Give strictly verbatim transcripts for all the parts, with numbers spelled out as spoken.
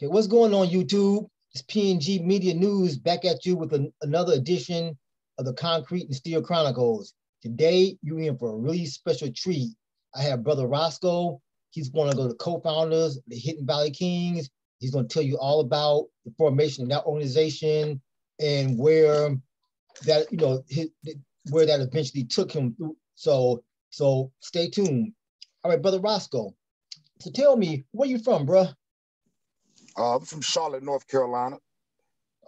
Okay, what's going on, YouTube? It's P N G Media News back at you with an, another edition of the Concrete and Steel Chronicles. Today, you're in for a really special treat. I have Brother Roscoe. He's one of the co-founders of the Hidden Valley Kings. He's going to tell you all about the formation of that organization and where that, you know, his, where that eventually took him through. So, so stay tuned. All right, Brother Roscoe. So tell me, where you from, bruh? Uh, I'm from Charlotte, North Carolina.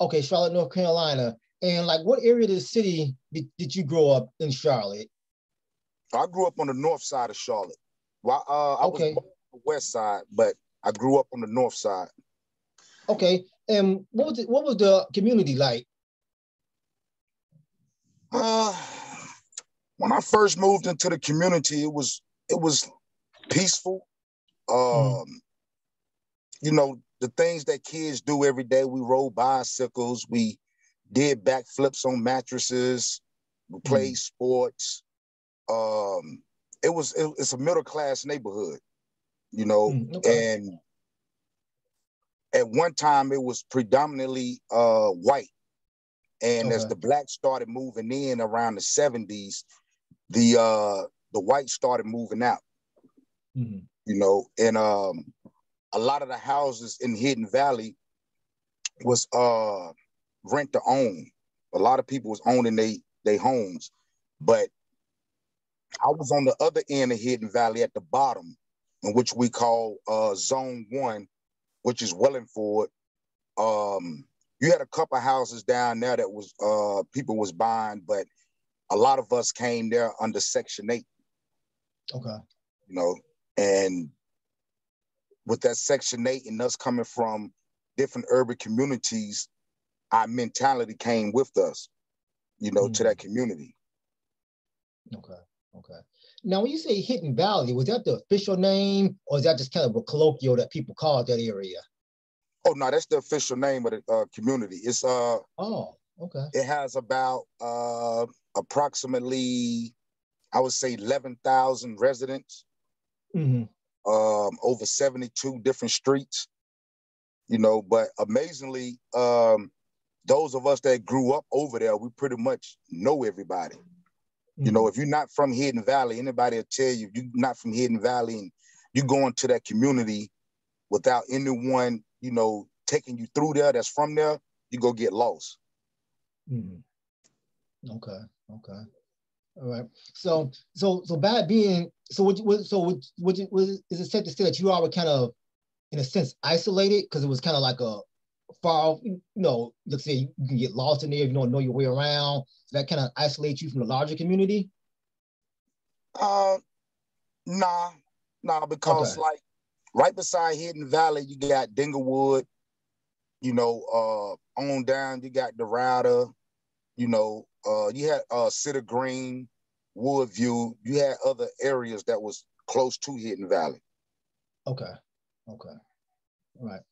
Okay, Charlotte, North Carolina. And like, what area of the city did, did you grow up in Charlotte? I grew up on the north side of Charlotte. Well, uh, I okay. was born on the west side, but I grew up on the north side. Okay, and what was the, what was the community like? Uh, when I first moved into the community, it was it was peaceful. Um, mm. You know, the things that kids do every day. We rode bicycles. We did backflips on mattresses. We played mm. sports. Um, it was it, it's a middle class neighborhood, you know, mm, okay. and at one time it was predominantly uh, white. And okay. as the blacks started moving in around the seventies, the uh, the whites started moving out. Mm-hmm. You know, and um, a lot of the houses in Hidden Valley was uh, rent to own. A lot of people was owning they they homes, but I was on the other end of Hidden Valley at the bottom, in which we call uh, Zone One, which is Wellingford. Um, you had a couple of houses down there that was uh, people was buying, but a lot of us came there under Section Eight. Okay, you know. And with that Section eight and us coming from different urban communities, our mentality came with us, you know, mm-hmm. to that community. Okay, okay. Now, when you say Hidden Valley, was that the official name or is that just kind of a colloquial that people call that area? Oh, no, that's the official name of the uh, community. It's, uh, oh, okay. It has about uh, approximately, I would say eleven thousand residents. Mm-hmm. Um, over seventy-two different streets, you know, but amazingly, um, those of us that grew up over there, we pretty much know everybody. Mm-hmm. You know, if you're not from Hidden Valley, anybody will tell you, if you're not from Hidden Valley and you go into that community without anyone, you know, taking you through there that's from there, you go get lost. Mm-hmm. Okay, okay. All right. So, so, so by being, so, would you, so would, would you, was, is it safe to say that you all were kind of, in a sense, isolated because it was kind of like a far off, you know, let's say you can get lost in there if you don't know your way around. So that kind of isolates you from the larger community? Uh, nah, nah, because okay. like right beside Hidden Valley, you got Dinglewood, you know, uh, on down, you got Dorada, you know, Uh, you had uh, Cedar Green, Woodview. You had other areas that was close to Hidden Valley. Okay, okay, all right.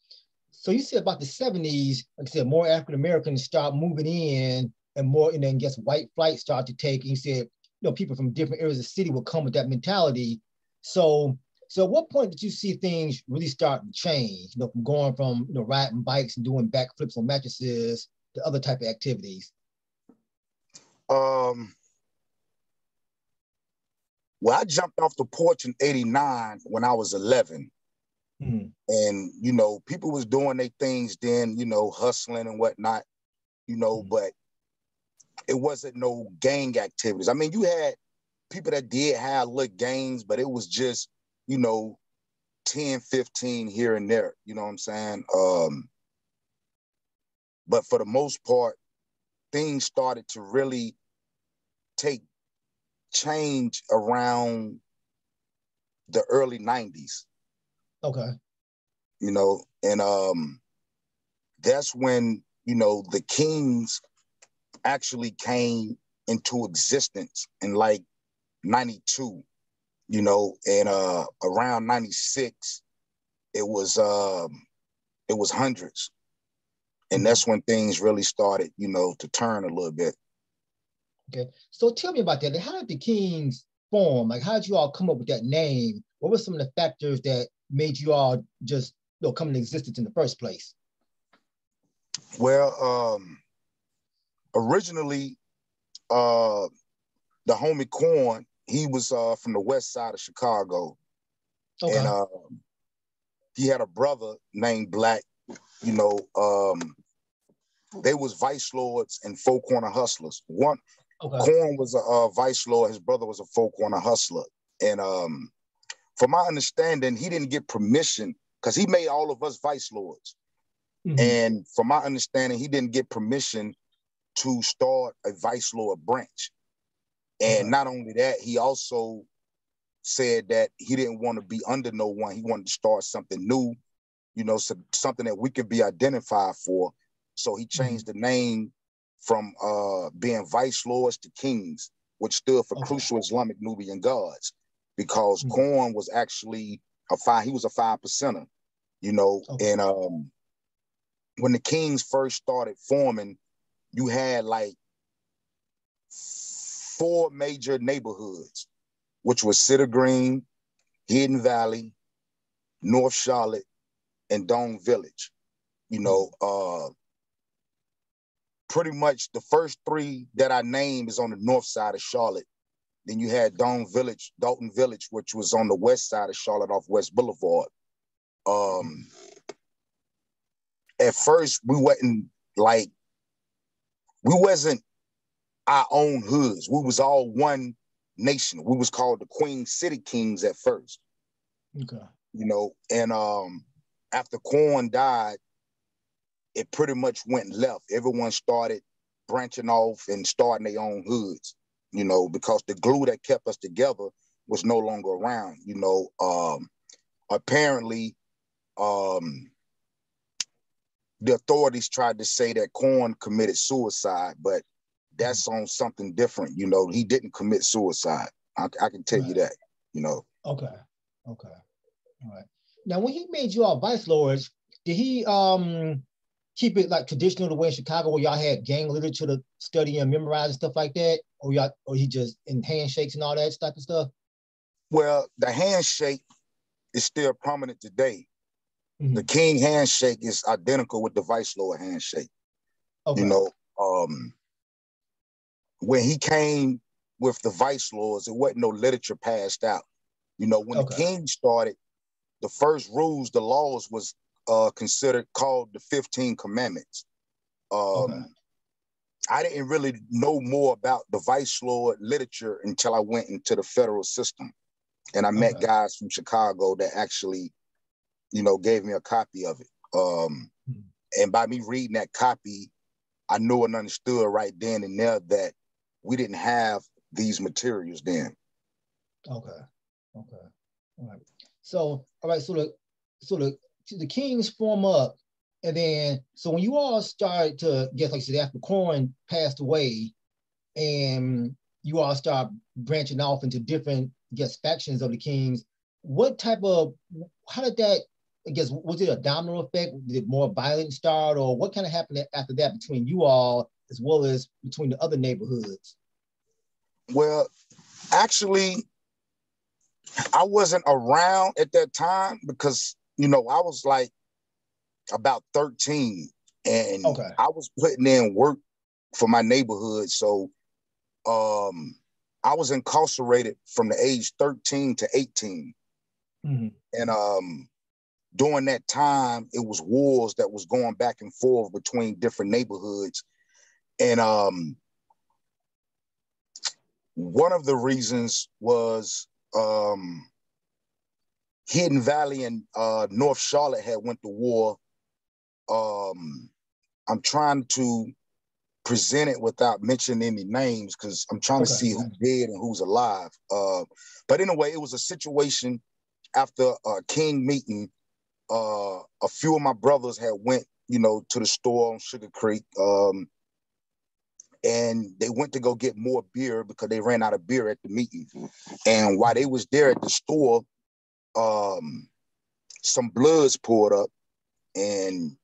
So you said about the seventies, like I said, more African Americans start moving in, and more, and then guess white flight started to take. And you said, you know, people from different areas of the city will come with that mentality. So, so at what point did you see things really start to change? You know, from going from you know riding bikes and doing backflips on mattresses to other type of activities. Um, well, I jumped off the porch in eighty-nine when I was eleven. Mm-hmm. And, you know, people was doing their things then, you know, hustling and whatnot, you know, mm-hmm. but it wasn't no gang activities. I mean, you had people that did have little gangs, but it was just, you know, ten, fifteen here and there, you know what I'm saying? Um, but for the most part, things started to really take change around the early nineties. Okay. You know, and um, that's when, you know, the Kings actually came into existence in like ninety-two, you know, and uh, around ninety-six, it was, um, it was hundreds. And that's when things really started, you know, to turn a little bit. Okay. So tell me about that. How did the Kings form? Like, how did you all come up with that name? What were some of the factors that made you all just they'll come into existence in the first place? Well, um, originally, uh, the homie Corn, he was uh, from the west side of Chicago. Okay. And uh, he had a brother named Black, you know, um, they was Vice Lords and Four Corner Hustlers. One, okay. Corn was a uh, Vice Lord, his brother was a Four Corner Hustler. And um, from my understanding, he didn't get permission because he made all of us Vice Lords. Mm-hmm. And from my understanding, he didn't get permission to start a Vice Lord branch. And mm-hmm. not only that, he also said that he didn't want to be under no one. He wanted to start something new, you know, so, something that we could be identified for. So he changed mm-hmm. the name from uh, being Vice Lords to Kings, which stood for okay. Crucial Islamic Nubian Gods, because mm-hmm. Corn was actually a five, he was a five percenter, you know, okay. and um, when the Kings first started forming, you had like four major neighborhoods, which was Cedar Green, Hidden Valley, North Charlotte, and Dome Village. You know, uh, pretty much the first three that I named is on the north side of Charlotte. Then you had Dome Village, Dalton Village, which was on the west side of Charlotte off West Boulevard. Um, at first, we wasn't like, we wasn't our own hoods. We was all one nation. We was called the Queen City Kings at first. Okay. You know, and um, after Corn died, it pretty much went left. Everyone started branching off and starting their own hoods, you know, because the glue that kept us together was no longer around, you know. Um, apparently, um, the authorities tried to say that Corn committed suicide, but that's on something different. You know, he didn't commit suicide. I, I can tell right. you that, you know. Okay. Okay. All right. Now, when he made you all Vice Lords, did he um, keep it like traditional the way in Chicago where y'all had gang literature to study and memorize and stuff like that? Or y'all, or he just in handshakes and all that type of stuff? Well, the handshake is still prominent today. Mm-hmm. The King handshake is identical with the Vice Lord handshake. Okay. You know, um, when he came with the Vice Lords, it wasn't no literature passed out. You know, when okay. the King started, the first rules, the laws was uh, considered called the fifteen Commandments. Um, okay. I didn't really know more about the Vice Lord literature until I went into the federal system. And I met okay. guys from Chicago that actually, you know, gave me a copy of it. Um, mm-hmm. And by me reading that copy, I knew and understood right then and there that we didn't have these materials then. Okay, okay, all right. So, all right, so the, so the, the Kings form up, and then, so when you all started to get, like you said, after Corn passed away, and you all start branching off into different, I guess, factions of the Kings, what type of, how did that, I guess, was it a domino effect? Did more violence start, or what kind of happened after that between you all as well as between the other neighborhoods? Well, actually, I wasn't around at that time because, you know, I was like about thirteen and okay. I was putting in work for my neighborhood. So um, I was incarcerated from the age thirteen to eighteen. Mm-hmm. And um, during that time, it was wars that was going back and forth between different neighborhoods. And um, one of the reasons was um, Hidden Valley and uh, North Charlotte had went to war. Um, I'm trying to present it without mentioning any names because I'm trying okay. to see who's dead and who's alive. Uh, but anyway, it was a situation after a King meeting. Uh, a few of my brothers had went, you know, to the store on Sugar Creek, um, and they went to go get more beer because they ran out of beer at the meeting. And while they was there at the store, um, some Bloods pulled up, and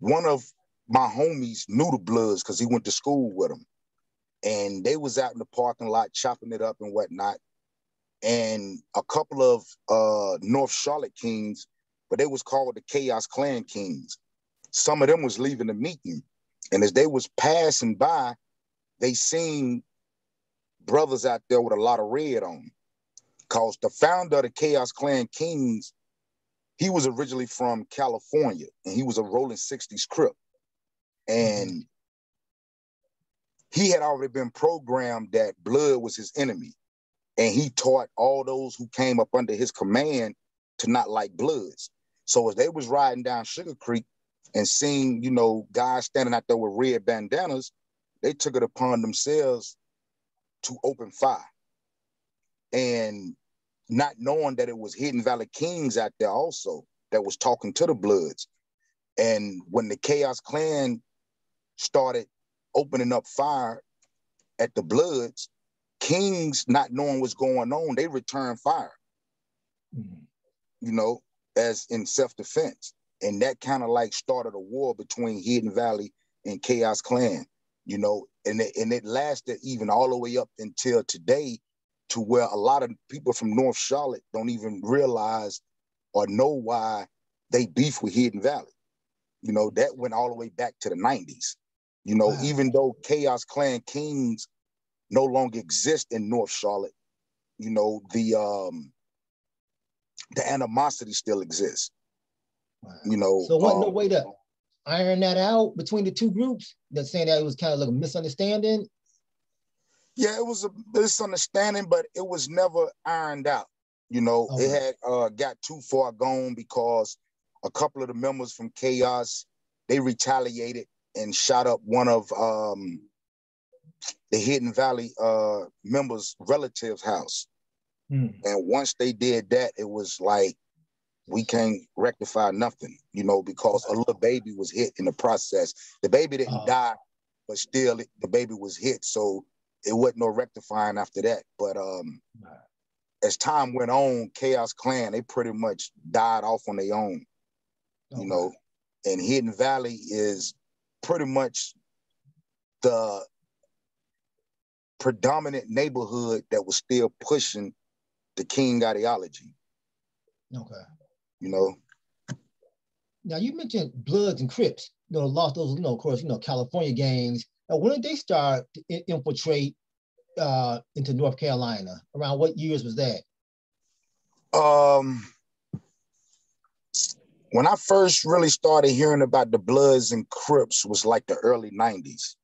one of my homies knew the Bloods because he went to school with them. And they was out in the parking lot chopping it up and whatnot. And a couple of uh, North Charlotte Kings but they was called the Chaos Clan Kings. Some of them was leaving the meeting, and as they was passing by, they seen brothers out there with a lot of red on. Because the founder of the Chaos Clan Kings, he was originally from California, and he was a Rolling sixties Crip. And he had already been programmed that blood was his enemy. And he taught all those who came up under his command to not like bloods. So as they was riding down Sugar Creek and seeing, you know, guys standing out there with red bandanas, they took it upon themselves to open fire. And not knowing that it was Hidden Valley Kings out there also that was talking to the Bloods. And when the Chaos Clan started opening up fire at the Bloods, Kings, not knowing what's going on, they returned fire, mm-hmm. you know, as in self-defense. And that kind of like started a war between Hidden Valley and Chaos Clan, you know, and it, and it lasted even all the way up until today, to where a lot of people from North Charlotte don't even realize or know why they beef with Hidden Valley. You know, that went all the way back to the nineties. You know, wow. Even though Chaos Clan Kings no longer exist in North Charlotte, you know, the um, the animosity still exists. Wow. You know. So wasn't um, no way to iron that out between the two groups? That's saying that it was kind of like a misunderstanding? Yeah, it was a misunderstanding, but it was never ironed out. You know, okay. It had uh, got too far gone because a couple of the members from Chaos, they retaliated and shot up one of um, the Hidden Valley uh, members' relative's house. Hmm. And once they did that, it was like, we can't rectify nothing, you know, because a little baby was hit in the process. The baby didn't oh. die, but still the baby was hit. So it wasn't no rectifying after that. But um, as time went on, Chaos Clan, they pretty much died off on their own, you okay. know. And Hidden Valley is pretty much the predominant neighborhood that was still pushing the King ideology. Okay. You know. Now, you mentioned Bloods and Crips. You know, lost those, you know, of course, you know, California gangs. Now, when did they start to in- infiltrate uh, into North Carolina? Around what years was that? Um, when I first really started hearing about the Bloods and Crips was like the early nineties.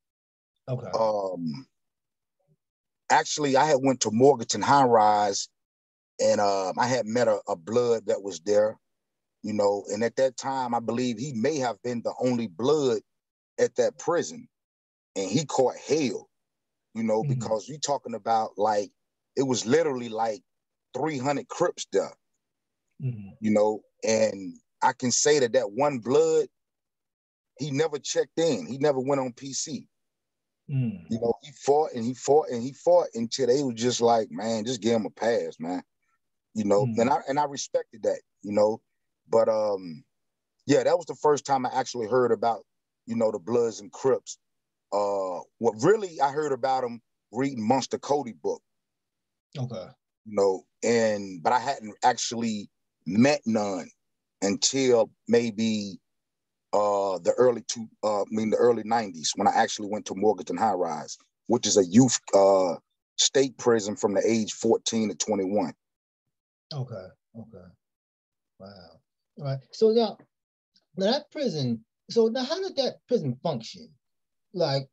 Okay. Um, actually, I had went to Morganton High Rise, and uh, I had met a, a Blood that was there, you know. And at that time, I believe he may have been the only Blood at that prison. And he caught hell, you know, mm-hmm. because you're talking about like, it was literally like three hundred Crips there, mm-hmm. you know, and I can say that that one Blood, he never checked in. He never went on P C. Mm-hmm. You know, he fought and he fought and he fought until they were just like, man, just give him a pass, man. You know, mm-hmm. and I and I respected that, you know, but um, yeah, that was the first time I actually heard about, you know, the Bloods and Crips. Uh, what really I heard about him reading Monster Cody book. Okay. You know, and but I hadn't actually met none until maybe uh the early two uh I mean the early nineties when I actually went to Morganton High Rise, which is a youth uh state prison from the age fourteen to twenty-one. Okay, okay. Wow. All right. So now that prison, so now how did that prison function? Like,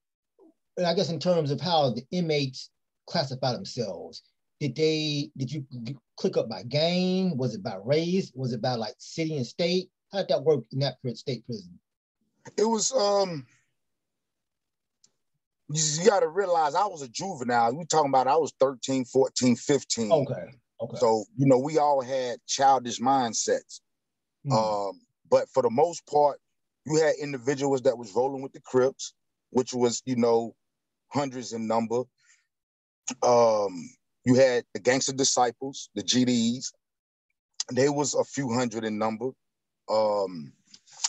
I guess in terms of how the inmates classify themselves, did they, did you click up by gang? Was it by race? Was it by like city and state? How did that work in that state prison? It was, um, you, you got to realize I was a juvenile. We're talking about I was thirteen, fourteen, fifteen. Okay, okay. So, you know, we all had childish mindsets. Mm-hmm. Um, but for the most part, you had individuals that was rolling with the Crips, which was, you know, hundreds in number. Um, you had the Gangster Disciples, the G D Es. They was a few hundred in number. Um,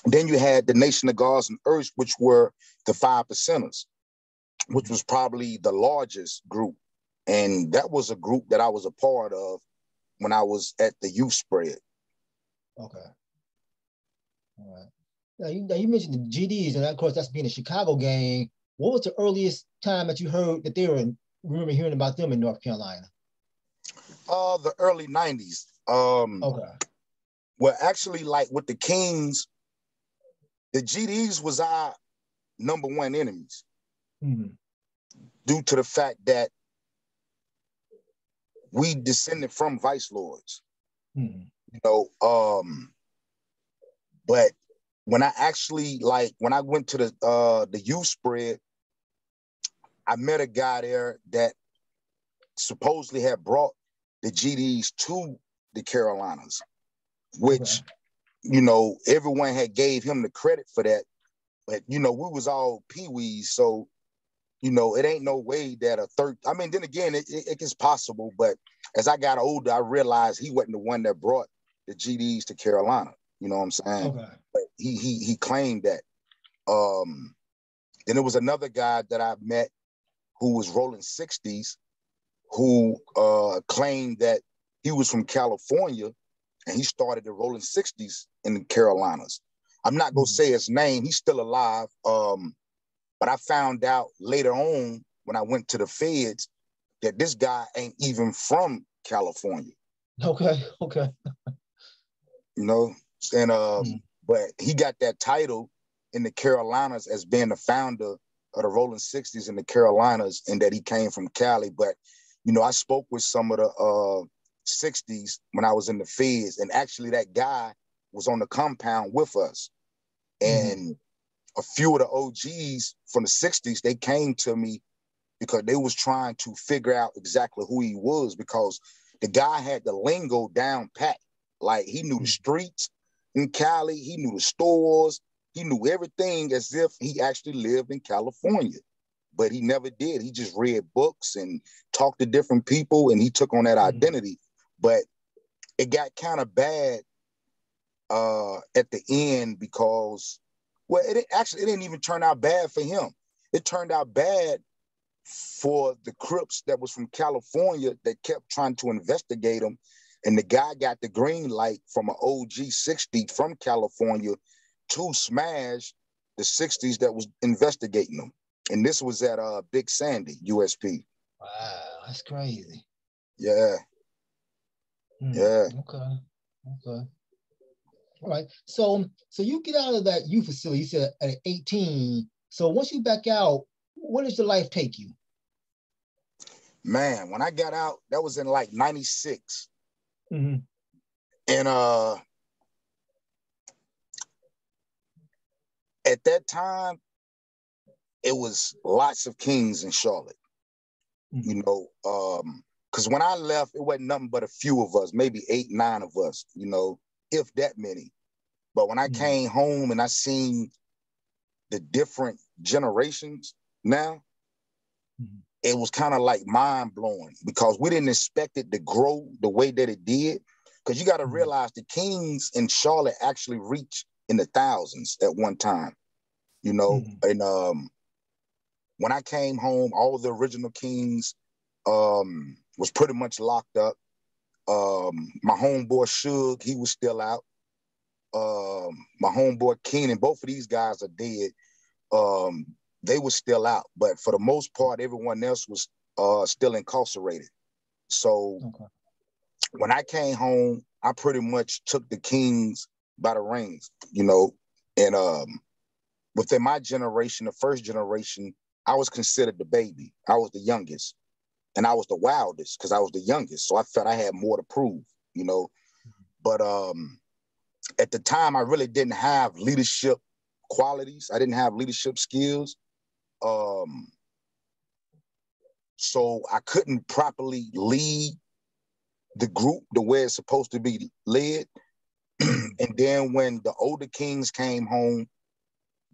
then you had the Nation of Gods and Earth, which were the Five Percenters, which was probably the largest group. And that was a group that I was a part of when I was at the youth spread. Okay. All right. Now you, now you mentioned the G Ds, and of course that's being a Chicago gang. What was the earliest time that you heard that they were, in, remember hearing about them in North Carolina? Uh, the early nineties. Um, okay. Well, actually, like with the Kings, the G Ds was our number one enemies, mm-hmm. due to the fact that we descended from Vice Lords. Mm-hmm. You know, um, but when I actually, like, when I went to the uh, the youth spread, I met a guy there that supposedly had brought the G Ds to the Carolinas, which, okay. you know, everyone had gave him the credit for that. But, you know, we was all peewees, so, you know, it ain't no way that a third, I mean, then again, it, it, it's possible, but as I got older, I realized he wasn't the one that brought the G Ds to Carolina, you know what I'm saying? Okay. But he he he claimed that. Um, then there was another guy that I met who was Rolling sixties, who uh, claimed that he was from California, and he started the Rolling sixties in the Carolinas. I'm not gonna say his name, he's still alive. Um, but I found out later on when I went to the feds that this guy ain't even from California. Okay, okay. You know, and uh, mm. but he got that title in the Carolinas as being the founder of the Rolling sixties in the Carolinas, and that he came from Cali. But, you know, I spoke with some of the uh, sixties when I was in the feds, and actually that guy was on the compound with us. And mm. a few of the O Gs from the sixties, they came to me because they was trying to figure out exactly who he was, because the guy had the lingo down pat. Like, he knew the streets in Cali, he knew the stores, he knew everything as if he actually lived in California, but he never did. He just read books and talked to different people, and he took on that identity. But it got kind of bad uh, at the end because, well, it actually, it didn't even turn out bad for him. It turned out bad for the Crips that was from California that kept trying to investigate him. And the guy got the green light from an O G sixty from California to smash the sixties that was investigating them. And this was at uh, Big Sandy U S P. Wow, that's crazy. Yeah. Hmm. Yeah. Okay. Okay. All right. So, so you get out of that youth facility, you said at eighteen. So once you back out, where does your life take you? Man, when I got out, that was in like ninety-six. Mm-hmm. And uh, at that time, it was lots of Kings in Charlotte, mm-hmm. you know, because um, when I left, it wasn't nothing but a few of us, maybe eight, nine of us, you know, if that many. But when I mm-hmm. came home and I seen the different generations now, mm-hmm. it was kind of like mind-blowing because we didn't expect it to grow the way that it did. Because you got to mm-hmm. realize the Kings in Charlotte actually reached in the thousands at one time, you know. Mm-hmm. And um, when I came home, all the original Kings um, was pretty much locked up. Um, my homeboy Suge, he was still out. Um, my homeboy Keenan, both of these guys are dead. Um, they were still out, but for the most part, everyone else was uh, still incarcerated. So okay. when I came home, I pretty much took the Kings by the reins, you know, and um, within my generation, the first generation, I was considered the baby. I was the youngest, and I was the wildest because I was the youngest, so I felt I had more to prove, you know. Mm-hmm. But um, at the time, I really didn't have leadership qualities. I didn't have leadership skills. Um, so I couldn't properly lead the group the way it's supposed to be led. And then when the older Kings came home,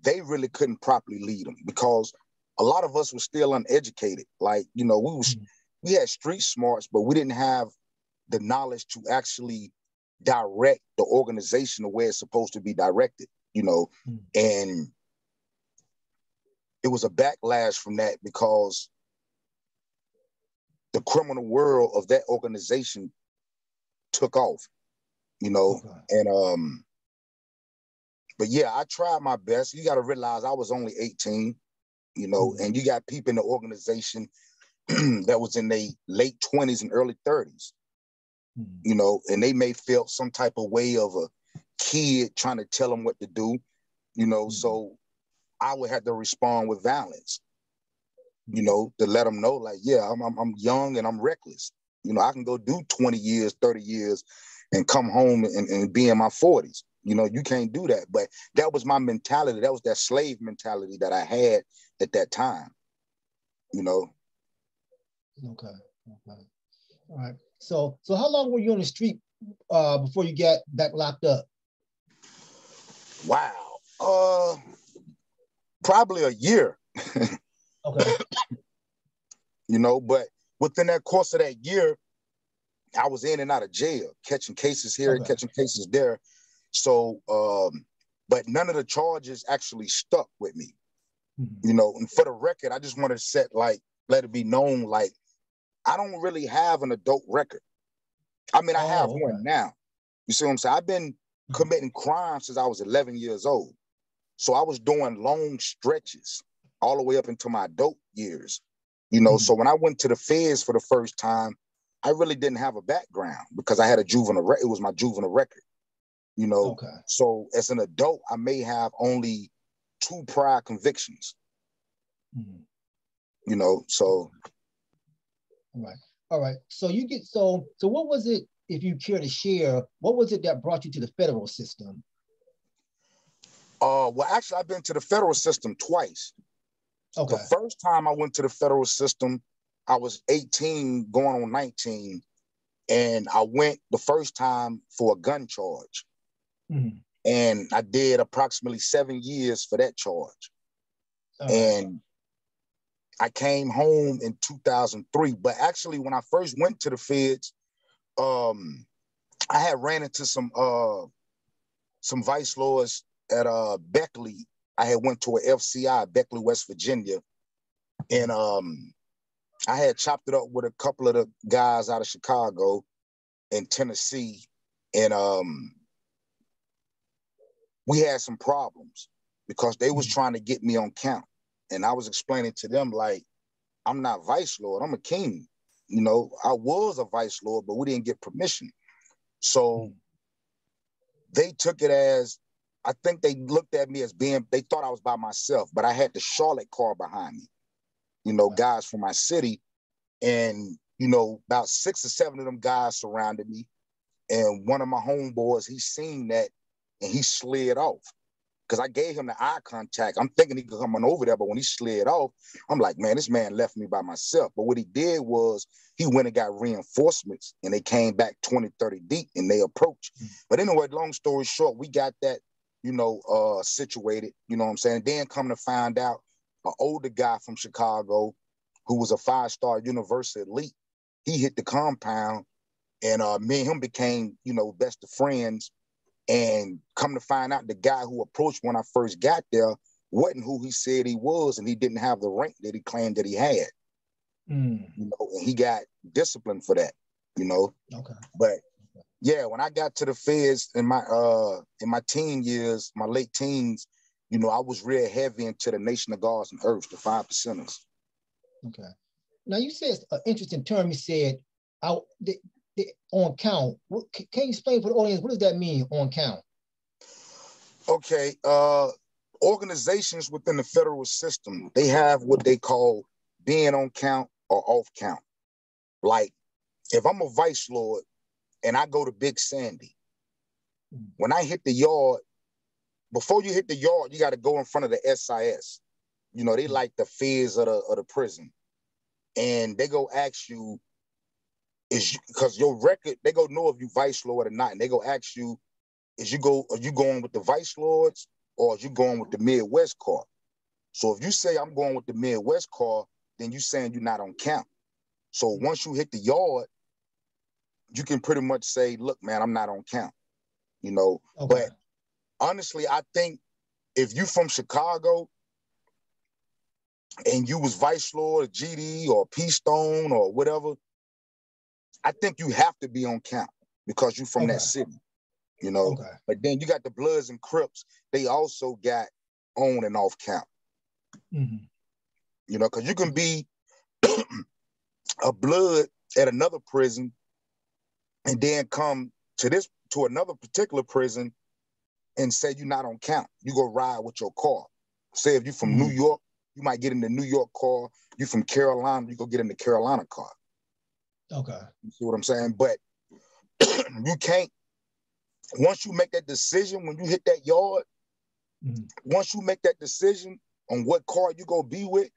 they really couldn't properly lead them because a lot of us were still uneducated. Like, you know, we was, we had street smarts, but we didn't have the knowledge to actually direct the organization the way it's supposed to be directed, you know. Mm. And it was a backlash from that because the criminal world of that organization took off, you know. Okay. And um, But yeah, I tried my best. You got to realize I was only eighteen, you know, and you got people in the organization that was in their late twenties and early thirties, mm-hmm. you know, and they may feel some type of way of a kid trying to tell them what to do, you know, mm-hmm. so I would have to respond with violence, you know, to let them know, like, yeah, I'm, I'm, I'm young and I'm reckless. You know, I can go do twenty years, thirty years and come home and, and be in my forties. You know, you can't do that. But that was my mentality. That was that slave mentality that I had at that time, you know. Okay. Okay. All right. So, so how long were you on the street uh, before you got back locked up? Wow. Uh, probably a year. Okay. You know, but within that course of that year, I was in and out of jail, catching cases here, okay. catching cases there. So, um, but none of the charges actually stuck with me, mm-hmm. you know, and for the record, I just want to set like, let it be known, like, I don't really have an adult record. I mean, I oh, have okay. one now. You see what I'm saying? I've been committing crimes since I was eleven years old. So I was doing long stretches all the way up into my adult years, you know? Mm-hmm. So when I went to the feds for the first time, I really didn't have a background because I had a juvenile record. It was my juvenile record. You know, okay. so as an adult, I may have only two prior convictions. Mm-hmm. You know, so. All right, all right. So you get so so. What was it, if you care to share? What was it that brought you to the federal system? Uh, well, actually, I've been to the federal system twice. Okay. The first time I went to the federal system, I was eighteen, going on nineteen, and I went the first time for a gun charge. Mm-hmm. And I did approximately seven years for that charge. Oh. And I came home in two thousand three. But actually, when I first went to the feds, um, I had ran into some uh, some Vice Lords at uh, Beckley. I had went to an F C I, Beckley, West Virginia. And um, I had chopped it up with a couple of the guys out of Chicago and Tennessee. And um, we had some problems because they was trying to get me on count. And I was explaining to them, like, I'm not Vice Lord, I'm a king. You know, I was a Vice Lord, but we didn't get permission. So they took it as, I think they looked at me as being, they thought I was by myself, but I had the Charlotte car behind me, you know, wow. guys from my city. And, you know, about six or seven of them guys surrounded me. And one of my homeboys, he seen that and he slid off. Because I gave him the eye contact. I'm thinking he could come on over there, but when he slid off, I'm like, man, this man left me by myself. But what he did was he went and got reinforcements, and they came back twenty, thirty deep, and they approached. Mm-hmm. But anyway, long story short, we got that, you know, uh, situated, you know what I'm saying? Then come to find out, an older guy from Chicago who was a five-star university elite, he hit the compound, and uh, me and him became, you know, best of friends. And come to find out, the guy who approached when I first got there wasn't who he said he was, and he didn't have the rank that he claimed that he had. Mm. You know, and he got disciplined for that. You know. Okay. But yeah, when I got to the feds in my uh in my teen years, my late teens, you know, I was real heavy into the Nation of Gods and Earth, the Five Percenters. Okay. Now you said an interesting term. You said, "I." They, on count. Can you explain for the audience, what does that mean, on count? Okay, uh, organizations within the federal system, they have what they call being on count or off count. Like, if I'm a Vice Lord and I go to Big Sandy, mm-hmm. when I hit the yard, before you hit the yard, you got to go in front of the S I S. You know, they like the feds of the, of the prison. And they go ask you, is because your record, they go know if you Vice Lord or not, and they go ask you, is you go, are you going with the Vice Lords or are you going with the Midwest car? So if you say I'm going with the Midwest car, then you saying you're not on count. So once you hit the yard, you can pretty much say, look, man, I'm not on count. You know, okay. But honestly, I think if you from Chicago and you was Vice Lord, G D or P-Stone or whatever, I think you have to be on count because you're from okay. that city. you know. Okay. But then you got the Bloods and Crips. They also got on and off camp. Mm-hmm. You know, because you can be a Blood at another prison and then come to this, to another particular prison and say you're not on camp. You go ride with your car. Say if you're from mm-hmm. New York, you might get in the New York car. You from Carolina, you go get in the Carolina car. Okay. You see what I'm saying? But you can't, once you make that decision, when you hit that yard, mm-hmm. once you make that decision on what car you go be with,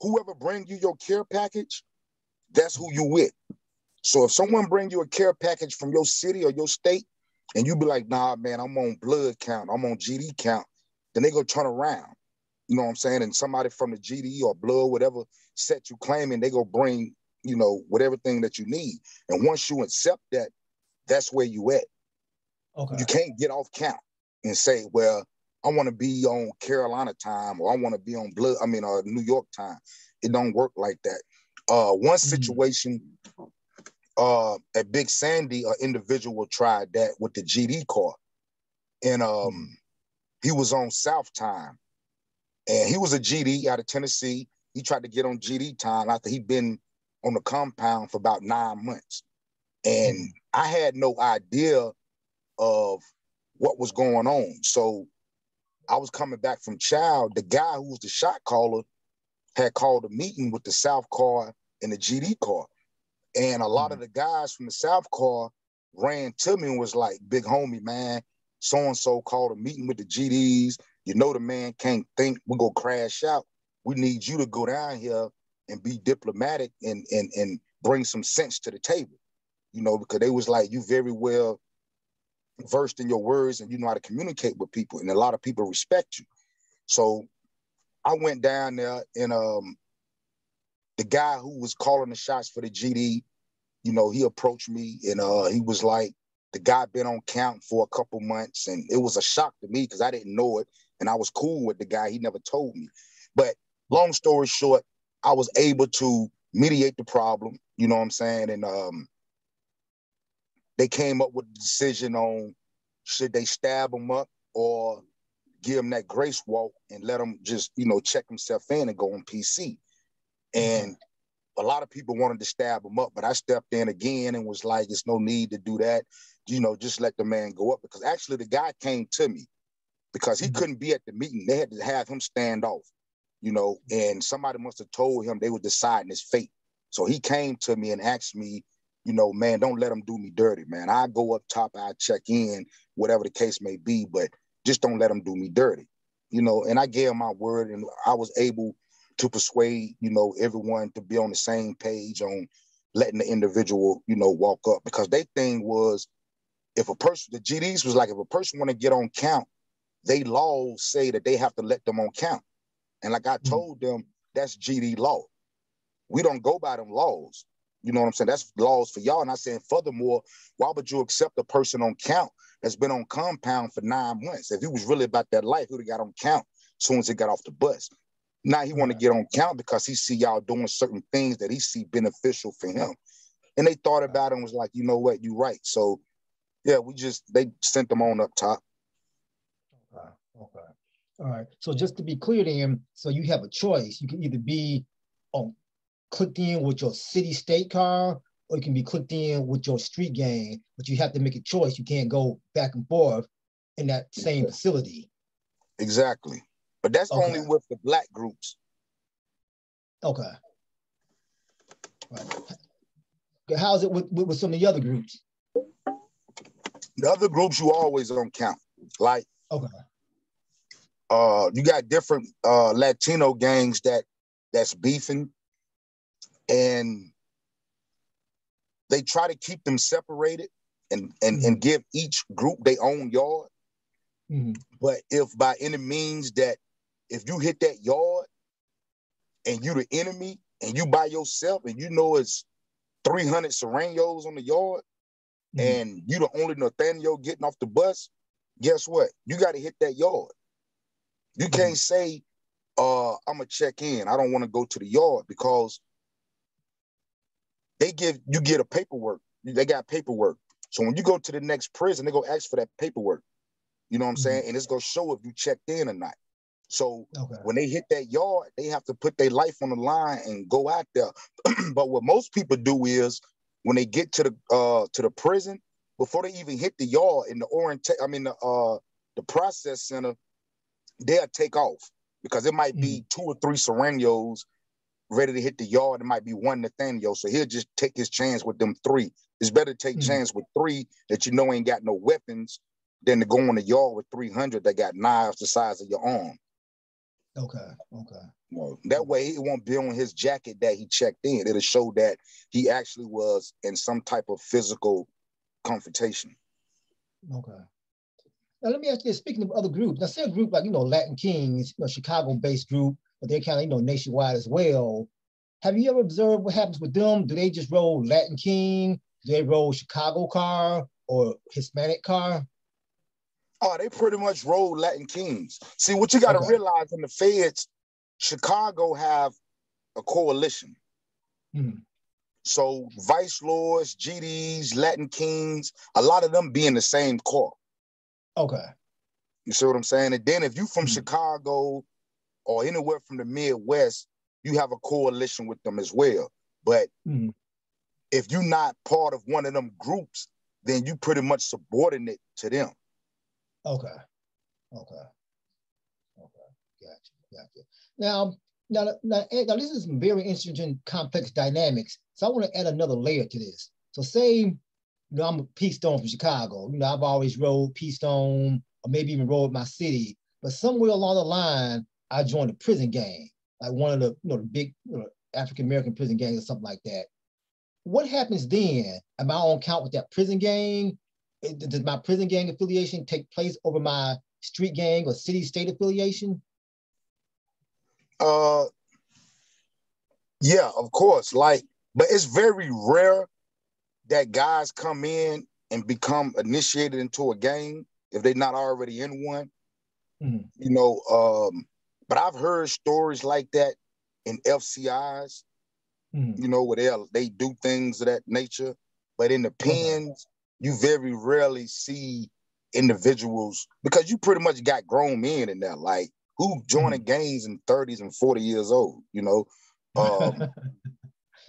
whoever bring you your care package, that's who you with. So if someone bring you a care package from your city or your state, and you be like, nah, man, I'm on Blood count, I'm on G D count, then they go turn around. You know what I'm saying? And somebody from the G D or Blood, whatever set you claiming, they go bring, you know, whatever thing that you need. And once you accept that, that's where you at. Okay. You can't get off count and say, well, I want to be on Carolina time, or I want to be on Blood, I mean, uh, New York time. It don't work like that. Uh, one situation uh, at Big Sandy, an individual tried that with the G D car. And um, he was on South time. And he was a G D out of Tennessee. He tried to get on G D time after he'd been on the compound for about nine months. And I had no idea of what was going on. So I was coming back from child. The guy who was the shot caller had called a meeting with the South car and the G D car. And a lot mm-hmm. of the guys from the South car ran to me and was like, big homie, man, so-and-so called a meeting with the G Ds. You know the man can't think. We're going to crash out. We need you to go down here and be diplomatic and, and, and bring some sense to the table. You know, because they was like, you very well versed in your words and you know how to communicate with people. And a lot of people respect you. So I went down there and um, the guy who was calling the shots for the G D, you know, he approached me and uh, he was like, the guy been on camp for a couple months. And it was a shock to me because I didn't know it. And I was cool with the guy. He never told me. But long story short, I was able to mediate the problem. You know what I'm saying? And um, they came up with a decision on should they stab him up or give him that grace walk and let him just, you know, check himself in and go on P C. And a lot of people wanted to stab him up, but I stepped in again and was like, there's no need to do that. You know, just let the man go up. Because actually the guy came to me because he mm-hmm. couldn't be at the meeting. They had to have him stand off, you know, and somebody must have told him they were deciding his fate. So he came to me and asked me, you know, man, don't let him do me dirty, man. I go up top, I check in, whatever the case may be, but just don't let him do me dirty, you know. And I gave him my word and I was able to persuade, you know, everyone to be on the same page on letting the individual, you know, walk up. Because their thing was, if a person, the G Ds was like, if a person want to get on count, they laws say that they have to let them on count. And like I told them, that's G D law. We don't go by them laws. You know what I'm saying? That's laws for y'all. And I said, furthermore, why would you accept a person on count that's been on compound for nine months? If he was really about that life, he would have got on count as soon as he got off the bus. Now he want to get on count because he see y'all doing certain things that he see beneficial for him. And they thought about it and was like, you know what, you right. So yeah, we just, they sent them on up top. Okay, okay. All right. So just to be clear then, so you have a choice. You can either be on clicked in with your city state car, or you can be clicked in with your street gang, but you have to make a choice. You can't go back and forth in that same facility. Exactly. But that's okay. Only with the Black groups. Okay. Right. How's it with, with, with some of the other groups? The other groups you always don't count. Like, okay. uh, you got different uh, Latino gangs that that's beefing. And they try to keep them separated and, and, mm-hmm. and give each group their own yard. Mm-hmm. But if by any means that if you hit that yard and you the enemy and you by yourself and you know it's three hundred Sureños on the yard mm-hmm. and you the only Norteño getting off the bus, guess what? You got to hit that yard. You mm-hmm. can't say, uh, I'm going to check in. I don't want to go to the yard because They give you get a paperwork. They got paperwork. So when you go to the next prison, they go ask for that paperwork. You know what I'm mm-hmm. saying? And it's going to show if you checked in or not. So okay. when they hit that yard, they have to put their life on the line and go out there. But what most people do is when they get to the uh, to the prison, before they even hit the yard in the orient, I mean the uh, the process center, they'll take off because it might be mm. two or three Sureños ready to hit the yard. It might be one Norteño, so he'll just take his chance with them three. It's better to take mm. chance with three that you know ain't got no weapons than to go on the yard with three hundred that got knives the size of your arm. Okay. Okay. Well, that way it won't be on his jacket that he checked in. It'll show that he actually was in some type of physical confrontation. Okay. Now let me ask you, speaking of other groups, now say a group like, you know, Latin Kings, you know, Chicago-based group, but they're kind of, you know, nationwide as well. Have you ever observed what happens with them? Do they just roll Latin King? Do they roll Chicago car or Hispanic car? Oh, they pretty much roll Latin Kings. See, what you got to okay. realize in the feds, Chicago have a coalition. Mm-hmm. So Vice Lords, G Ds, Latin Kings, a lot of them be in the same corps. Okay. You see what I'm saying? And then if you from mm-hmm. Chicago or anywhere from the Midwest, you have a coalition with them as well. But mm-hmm. if you're not part of one of them groups, then you pretty much subordinate to them. Okay, okay, okay, gotcha, gotcha. Now, now, now, now this is some very interesting, complex dynamics. So I want to add another layer to this. So say, you know, I'm a P-Stone from Chicago. You know, I've always rode P-Stone or maybe even rode my city. But somewhere along the line, I joined a prison gang, like one of the, you know, the big you know, African-American prison gangs or something like that. What happens then? Am I on count with that prison gang? Does my prison gang affiliation take place over my street gang or city-state affiliation? Uh, yeah, of course. Like, but it's very rare that guys come in and become initiated into a gang if they're not already in one. Mm-hmm. You know, um, but I've heard stories like that in F C Is. Mm-hmm. You know, where they they do things of that nature, but in the pens. Okay. You very rarely see individuals because you pretty much got grown men in there. Like who joining gangs in thirties and forty years old, you know? Um,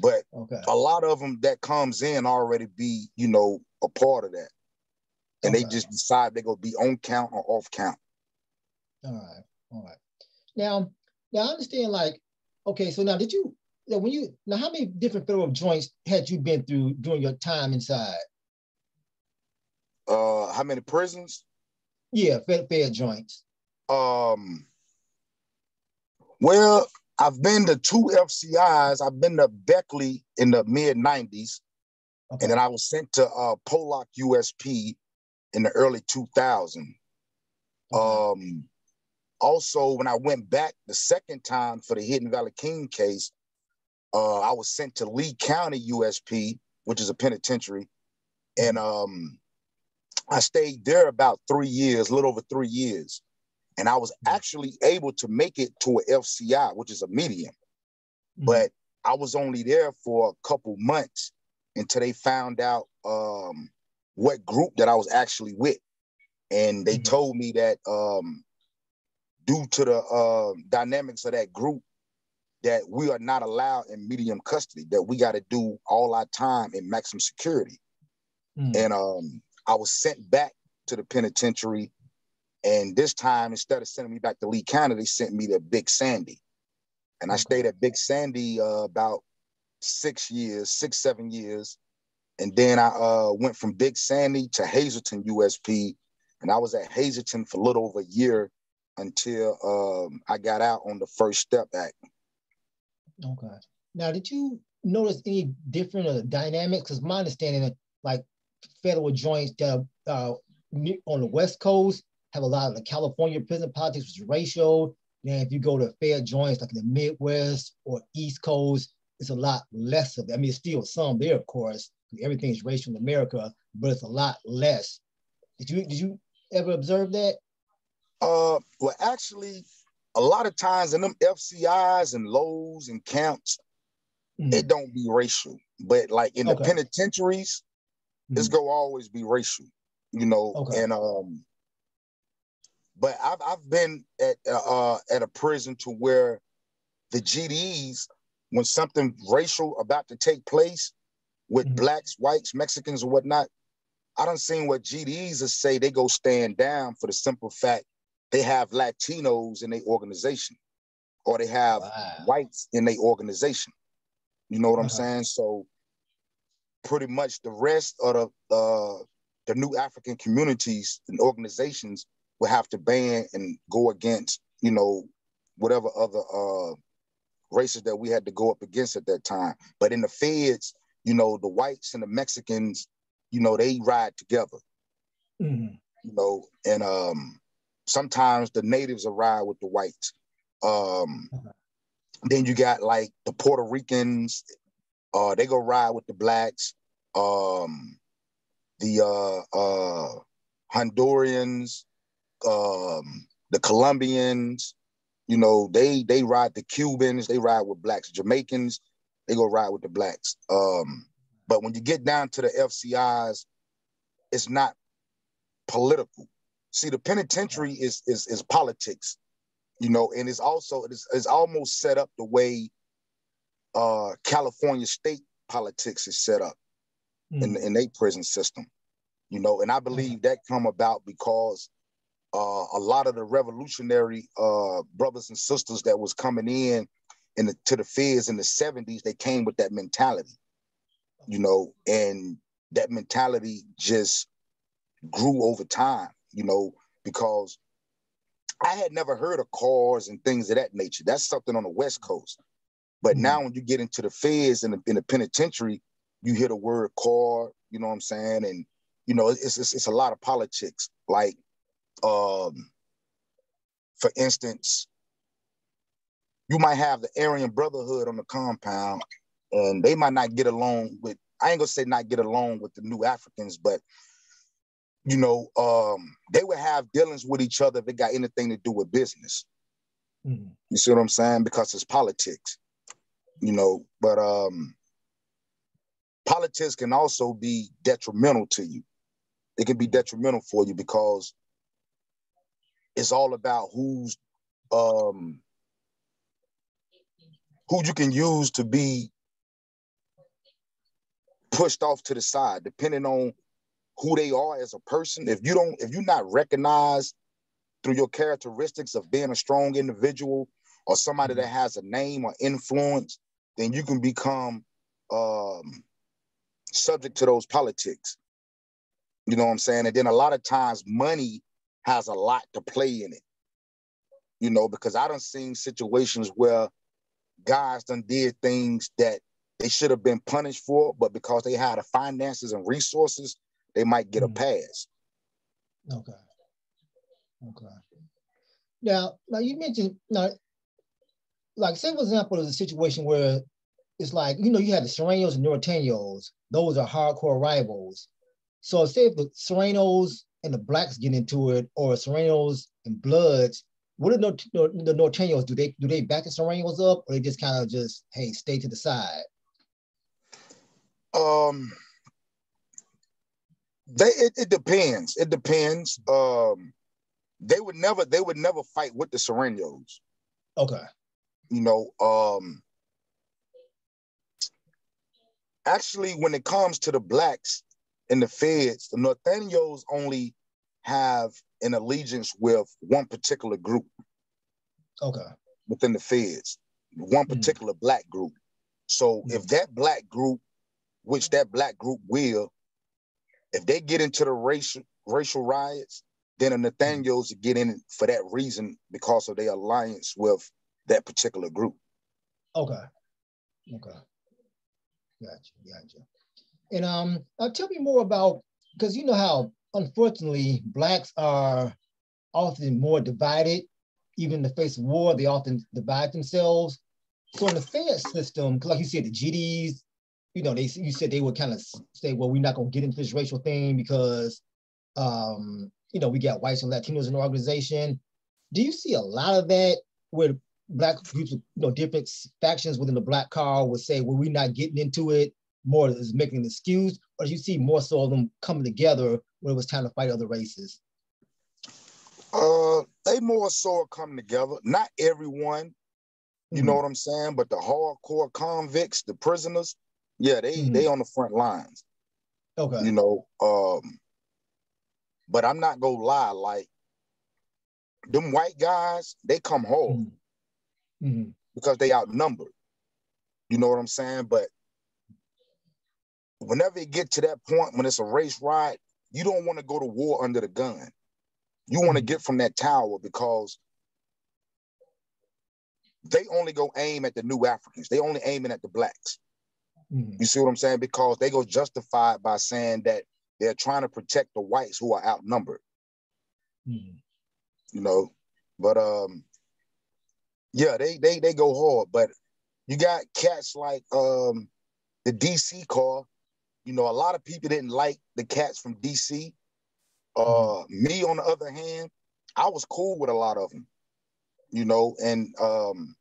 but okay. a lot of them that comes in already be, you know, a part of that. And okay. they just decide they're going to be on count or off count. All right. All right. Now, now I understand like, okay, so now did you, now when you, now how many different federal joints had you been through during your time inside? Uh, how many prisons? Yeah, fed, fed joints. Um, well, I've been to two F C Is. I've been to Beckley in the mid nineties. Okay. And then I was sent to uh, Pollock U S P in the early two thousands. Okay. Um, also, when I went back the second time for the Hidden Valley King case, uh, I was sent to Lee County U S P, which is a penitentiary. And um. I stayed there about three years, a little over three years. And I was actually able to make it to an F C I, which is a medium. Mm-hmm. But I was only there for a couple months until they found out um, what group that I was actually with. And they mm-hmm. told me that um, due to the uh, dynamics of that group, that we are not allowed in medium custody, that we got to do all our time in maximum security. Mm-hmm. And um, I was sent back to the penitentiary, and this time, instead of sending me back to Lee County, they sent me to Big Sandy. And I stayed at Big Sandy uh, about six years, six, seven years. And then I uh, went from Big Sandy to Hazleton U S P, and I was at Hazleton for a little over a year until um, I got out on the First Step Act. Okay. Now, did you notice any different dynamics? Because my understanding of, like, federal joints that are uh, on the West Coast have a lot of the California prison politics, which is racial. And if you go to fed joints like in the Midwest or East Coast, it's a lot less of that. I mean, it's still some there, of course. Everything is racial in America, but it's a lot less. Did you did you ever observe that? Uh, well, actually, a lot of times in them F C Is and Lows and camps, mm-hmm. it don't be racial. But like in okay. the penitentiaries, It's gonna always be racial, you know. Okay. And um, but I've I've been at uh at a prison to where the G D Es, when something racial about to take place with mm-hmm. blacks, whites, Mexicans, or whatnot, I done seen what G D Es are say they go stand down for the simple fact they have Latinos in their organization, or they have wow. whites in their organization. You know what uh-huh. I'm saying? So pretty much the rest of the uh, the new African communities and organizations will have to ban and go against, you know, whatever other uh, races that we had to go up against at that time. But in the feds, you know, the whites and the Mexicans, you know, they ride together, mm-hmm. you know, and um, sometimes the natives will ride with the whites. Um, uh-huh. Then you got like the Puerto Ricans, uh, they go ride with the blacks. Um, the uh, uh, Hondurans, um, the Colombians, you know, they they ride the Cubans, they ride with blacks. Jamaicans, they go ride with the blacks. Um, but when you get down to the F C Is, it's not political. See, the penitentiary is is is politics. You know, and it's also, it's, it's almost set up the way uh, California state politics is set up mm. in, in their prison system, you know. And I believe that come about because uh, a lot of the revolutionary uh, brothers and sisters that was coming in, in the, to the feds in the seventies, they came with that mentality, you know, and that mentality just grew over time, you know, because I had never heard of cars and things of that nature. That's something on the West Coast. But mm-hmm. now when you get into the feds and the, in the penitentiary, you hear the word car, you know what I'm saying? And, you know, it's it's, it's a lot of politics. Like, um, for instance, you might have the Aryan Brotherhood on the compound, and they might not get along with, I ain't gonna say not get along with the new Africans, but you know, um, they would have dealings with each other if it got anything to do with business. Mm-hmm. You see what I'm saying? Because it's politics, you know, but um, politics can also be detrimental to you. It can be detrimental for you because it's all about who's, um, who you can use to be pushed off to the side, depending on who they are as a person. If you don't, if you're not recognized through your characteristics of being a strong individual or somebody that has a name or influence, then you can become um, subject to those politics. You know what I'm saying? And then a lot of times money has a lot to play in it, you know, because I done seen situations where guys done did things that they should have been punished for, but because they had the finances and resources, they might get a pass. Okay. Okay. Now, now you mentioned, now, like, say, for example, is a situation where it's like, you know, you had the Sureños and Norteños. Those are hardcore rivals. So say if the Sureños and the blacks get into it, or Sureños and Bloods, what do the, the Norteños do? They do they back the Sureños up, or they just kind of just, hey, stay to the side? Um. They, it, it depends. It depends. Um, they would never. They would never fight with the Sureños. Okay. You know. Um, actually, when it comes to the blacks and the feds, the Norteños only have an allegiance with one particular group. Okay. Within the feds, one particular mm. black group. So mm. if that black group, which that black group will. If they get into the racial racial riots, then the Norteños get in for that reason because of their alliance with that particular group. Okay, okay, gotcha, gotcha. And um, now tell me more about, because you know how unfortunately blacks are often more divided, even in the face of war, they often divide themselves. So in the Fed system, like you said, the G Ds. You know, they you said they would kind of say, well, we're not going to get into this racial thing because, um, you know, we got whites and Latinos in the organization. Do you see a lot of that where black groups, you know, different factions within the black car would say, well, we're not getting into it, more is making an excuse? or did you see more so of them coming together when it was time to fight other races? Uh, they more so come together. Not everyone, you mm-hmm. know what I'm saying? But the hardcore convicts, the prisoners, yeah, they mm-hmm. they on the front lines. Okay. You know, um, but I'm not gonna lie, like them white guys, they come home mm-hmm. because they outnumbered. You know what I'm saying? But whenever it get to that point, when it's a race riot, you don't want to go to war under the gun. You want to get from that tower because they only go aim at the new Africans. They only aiming at the blacks. Mm-hmm. You see what I'm saying? Because they go justified by saying that they're trying to protect the whites who are outnumbered. Mm-hmm. You know, but um, yeah, they they they go hard. But you got cats like um the D C car. You know, a lot of people didn't like the cats from D C. Uh, me, on the other hand, I was cool with a lot of them, you know, and um,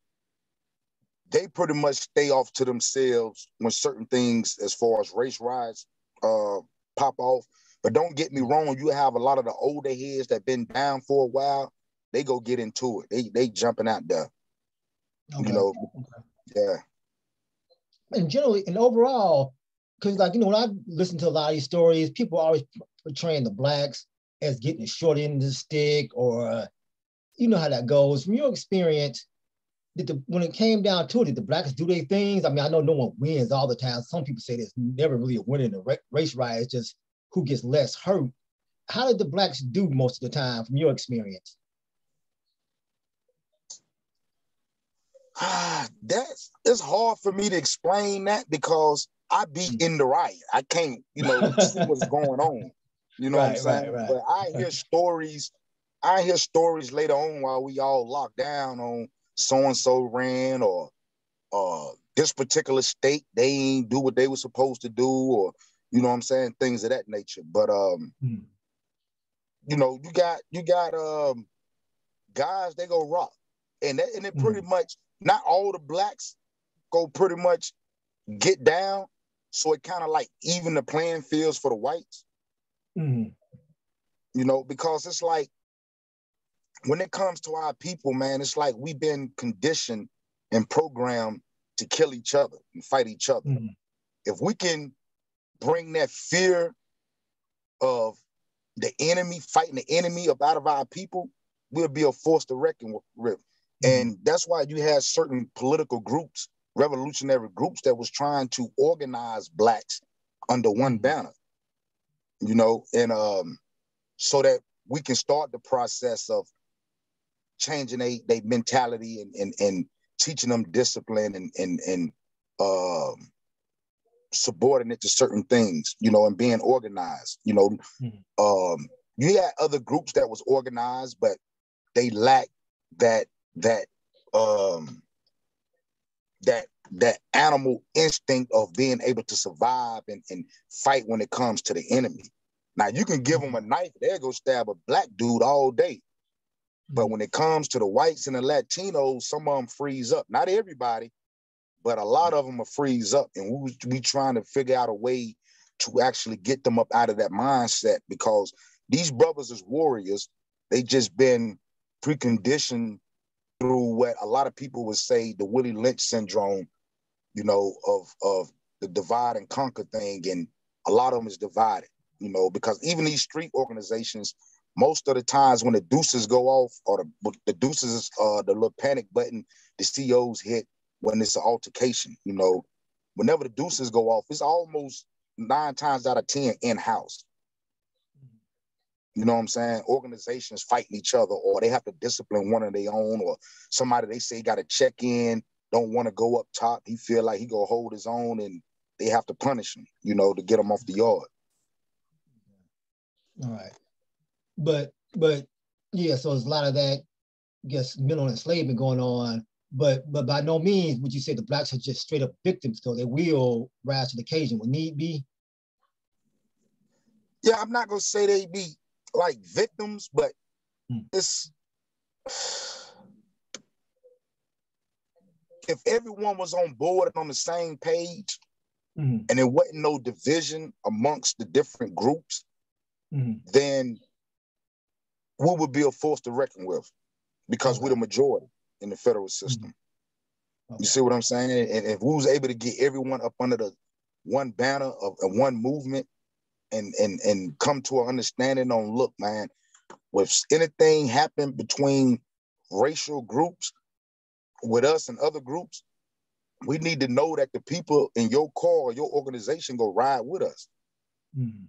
they pretty much stay off to themselves when certain things as far as race riots uh, pop off. But don't get me wrong, you have a lot of the older heads that been down for a while, they go get into it. They they jumping out there, okay. you know, okay. yeah. And generally, and overall, because like, you know, when I listen to a lot of these stories, people always portraying the blacks as getting the short end of the stick, or uh, you know how that goes. From your experience, did the, when it came down to it, did the blacks do their things? I mean, I know no one wins all the time. Some people say there's never really a winner in a race riot. It's just who gets less hurt. How did the blacks do most of the time from your experience? Ah, that's, it's hard for me to explain that because I be in the riot. I can't, you know, see what's going on. You know right, what I'm saying? Right, right. But I hear stories, I hear stories later on while we all locked down on so-and-so ran, or uh, this particular state, they ain't do what they were supposed to do, or, you know what I'm saying, things of that nature. But, um, mm. you know, you got you got um, guys, they go rock. And, that, and it mm. pretty much, not all the blacks go pretty much get down, so it kind of like even the playing fields for the whites. Mm. You know, because it's like when it comes to our people, man, it's like we've been conditioned and programmed to kill each other and fight each other. Mm. If we can bring that fear of the enemy, fighting the enemy up out of our people, we'll be a force to reckon with. Mm. And that's why you have certain political groups, revolutionary groups, that was trying to organize blacks under one banner. You know, and um, so that we can start the process of changing their they mentality and, and and teaching them discipline and and and uh, subordinate to certain things, you know, and being organized. You know, mm-hmm. um, you had other groups that was organized, but they lacked that that um, that that animal instinct of being able to survive and, and fight when it comes to the enemy. Now, you can give them a knife, they'll go stab a black dude all day. But when it comes to the whites and the Latinos, some of them freeze up. Not everybody, but a lot of them will freeze up. And we, we trying to figure out a way to actually get them up out of that mindset, because these brothers is warriors. They just been preconditioned through what a lot of people would say, the Willie Lynch syndrome, you know, of of the divide and conquer thing. And a lot of them is divided, you know, because even these street organizations, most of the times when the deuces go off, or the, the deuces, uh, the little panic button, the C Os hit when it's an altercation, you know, whenever the deuces go off, it's almost nine times out of ten in-house. You know what I'm saying? Organizations fighting each other, or they have to discipline one of their own, or somebody they say got to check in, don't want to go up top. He feel like he going to hold his own, and they have to punish him, you know, to get him off the yard. All right. But, but yeah, so there's a lot of that, I guess, mental enslavement going on. But but by no means would you say the blacks are just straight up victims, though. They will rise to the occasion when need be. Yeah, I'm not going to say they be like victims, but it's, if everyone was on board and on the same page, mm-hmm. and there wasn't no division amongst the different groups, mm-hmm. then we would be a force to reckon with, because okay. we're the majority in the federal system. Mm-hmm. Okay. You see what I'm saying? And if we was able to get everyone up under the one banner of uh, one movement and, and, and come to an understanding on, look, man, if anything happened between racial groups with us and other groups, we need to know that the people in your car or your organization go ride with us. Mm-hmm.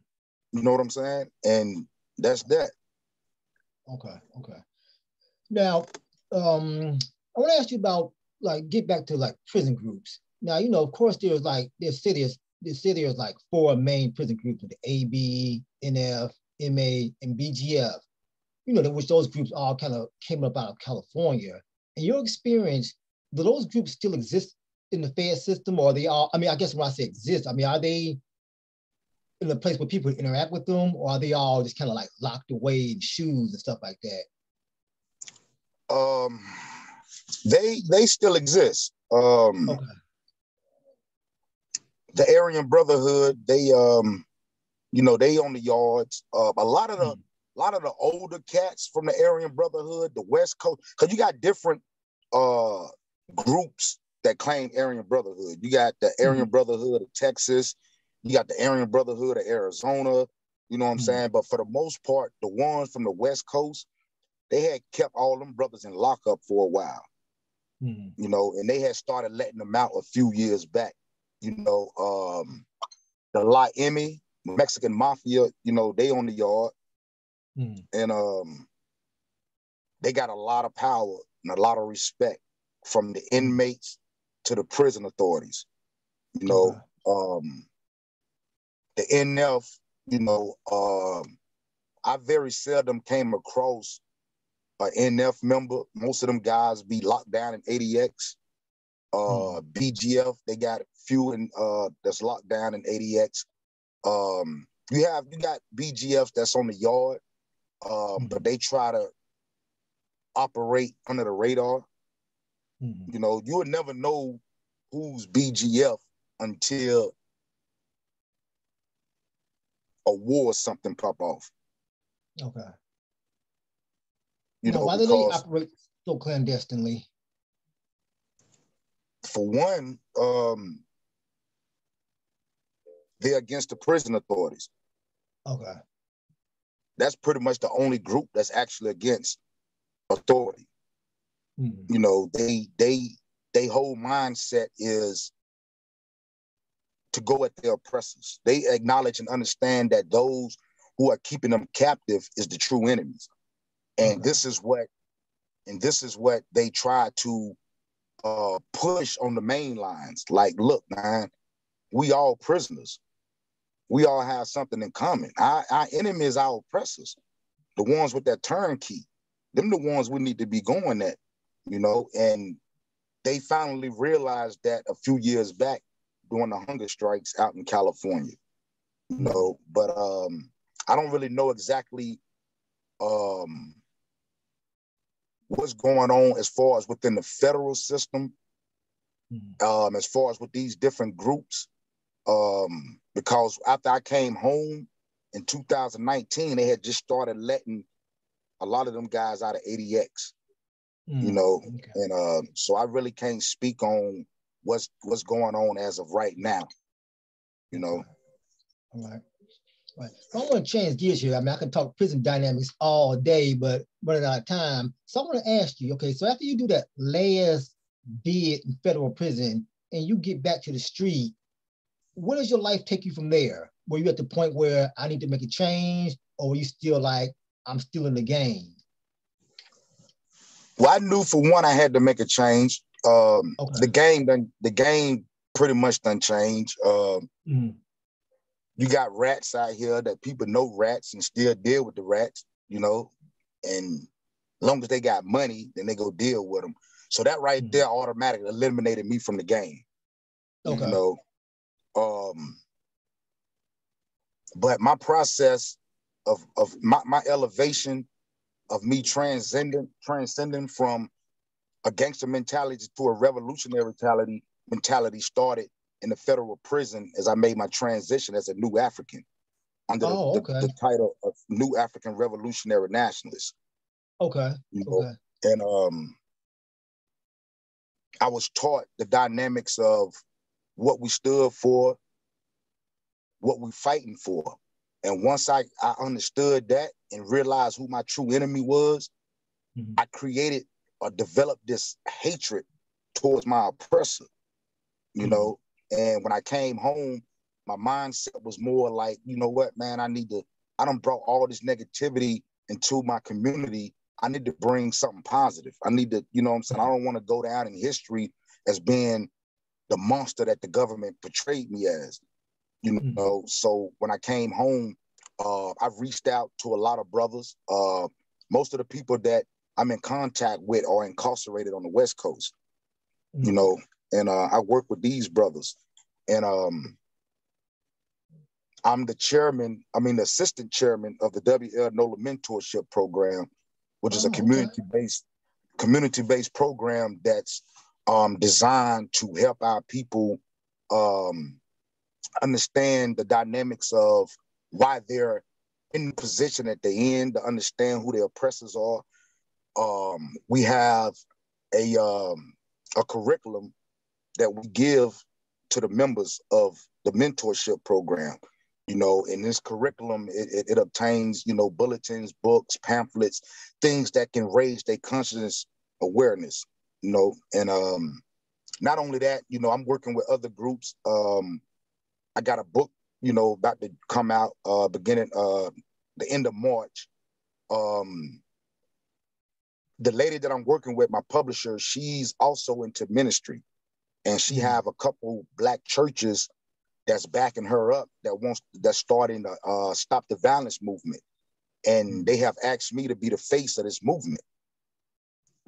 You know what I'm saying? And that's that. Okay, okay. Now, um, I want to ask you about, like, get back to, like, prison groups. Now, you know, of course, there's, like, there's cities, there's cities, like, four main prison groups, with the A B, N F, M A, and B G F, you know, which those groups all kind of came up out of California. In your experience, do those groups still exist in the Fed system, or are they all, I mean, I guess when I say exist, I mean, are they in a place where people interact with them, or are they all just kind of like locked away in shoes and stuff like that? Um, they they still exist. Um, okay. The Aryan Brotherhood, they, um, you know, they on the yards. Uh, a lot of the, mm. a lot of the older cats from the Aryan Brotherhood, the West Coast, because you got different uh, groups that claim Aryan Brotherhood. You got the Aryan mm-hmm. Brotherhood of Texas. You got the Aryan Brotherhood of Arizona. You know what I'm mm-hmm. saying? But for the most part, the ones from the West Coast, they had kept all them brothers in lockup for a while. Mm-hmm. You know, and they had started letting them out a few years back. You know, um, the La Emmy, Mexican Mafia, you know, they on the yard. Mm-hmm. And um, they got a lot of power and a lot of respect from the inmates to the prison authorities, you know, um, the N F, you know, um, I very seldom came across an N F member. Most of them guys be locked down in A D X, uh, mm. B G F. They got a few in, uh, that's locked down in A D X. Um, you have you got B G F that's on the yard, um, mm. but they try to operate under the radar. You know, you would never know who's B G F until a war or something pop off. Okay. You now, know, why do they operate so clandestinely? For one, um, they're against the prison authorities. Okay. That's pretty much the only group that's actually against authority. You know, they they they whole mindset is to go at their oppressors. They acknowledge and understand that those who are keeping them captive is the true enemies, and okay. this is what and this is what they try to uh, push on the main lines. Like, look, man, we all prisoners. We all have something in common. Our, our enemies, our oppressors, the ones with that turnkey, them the ones we need to be going at. You know, and they finally realized that a few years back during the hunger strikes out in California. You know, but um, I don't really know exactly um, what's going on as far as within the federal system, um, as far as with these different groups, um, because after I came home in two thousand nineteen, they had just started letting a lot of them guys out of A D X. You know, okay. and uh, so I really can't speak on what's what's going on as of right now. You know, all right, all right. I want to change gears here. I mean, I can talk prison dynamics all day, but running out of time. So I want to ask you, okay, so after you do that last bid in federal prison and you get back to the street, where does your life take you from there? Were you at the point where I need to make a change, or were you still like I'm still in the game? Well, I knew for one I had to make a change. Um, okay. The game done. The game pretty much done changed. Um, mm-hmm. You got rats out here that people know rats and still deal with the rats. You know, and as long as they got money, then they go deal with them. So that right mm-hmm. there automatically eliminated me from the game. Okay. You know, um, but my process of of my, my elevation. Of me transcending, transcending from a gangster mentality to a revolutionary mentality, mentality started in the federal prison as I made my transition as a New African under oh, the, okay. the, the title of New African Revolutionary Nationalist. Okay. You know? Okay. And um, I was taught the dynamics of what we stood for, what we're fighting for. And once I, I understood that and realized who my true enemy was, mm-hmm. I created or developed this hatred towards my oppressor, you mm-hmm. know? And when I came home, my mindset was more like, you know what, man, I need to, I done brought all this negativity into my community. I need to bring something positive. I need to, you know what I'm saying? I don't want to go down in history as being the monster that the government portrayed me as, you mm-hmm. know? So when I came home, uh, I've reached out to a lot of brothers. Uh, most of the people that I'm in contact with are incarcerated on the West Coast, mm-hmm. you know? And uh, I work with these brothers. And um, I'm the chairman, I mean, the assistant chairman of the W L NOLA Mentorship Program, which is oh, a community-based okay. community-based program that's um, designed to help our people um, understand the dynamics of why they're in the position at the end, to understand who their oppressors are. Um, we have a, um, a curriculum that we give to the members of the mentorship program, you know, in this curriculum, it, it, it obtains, you know, bulletins, books, pamphlets, things that can raise their consciousness awareness, you know, and um, not only that, you know, I'm working with other groups. Um, I got a book, you know, about to come out uh, beginning uh, the end of March. Um, the lady that I'm working with, my publisher, she's also into ministry. And she have a couple Black churches that's backing her up that wants that's starting to uh, stop the violence movement. And they have asked me to be the face of this movement,